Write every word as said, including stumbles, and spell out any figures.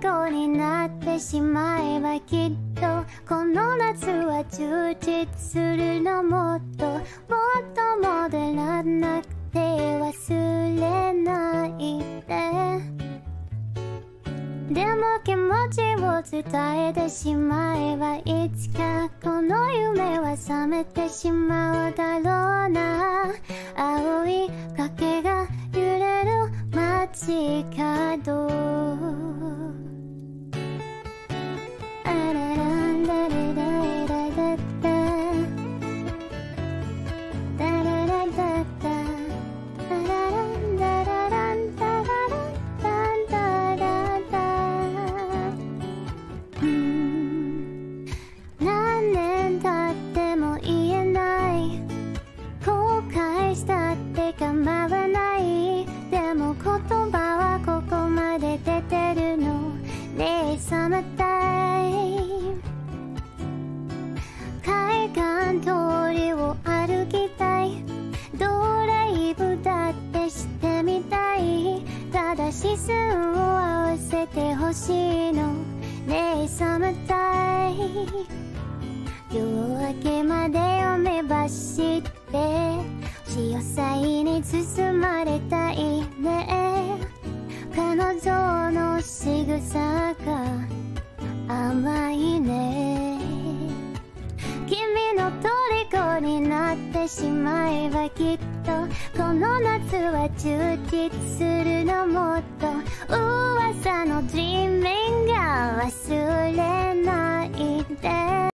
虜になってしまえばきっとこの夏は充実するの、もっともっと戻らなくて忘れないで。でも気持ちを伝えてしまえばいつかこの夢は覚めてしまうだろうな。青い影が揺れる街角、視線を合わせてほしいのねえサムタイ。夜明けまでを目指して潮騒に包まれたいね。彼女の仕草が甘いね。君の虜になってしまえばきっとこの夏は充実するの、もっと噂の Dreaming が忘れないで。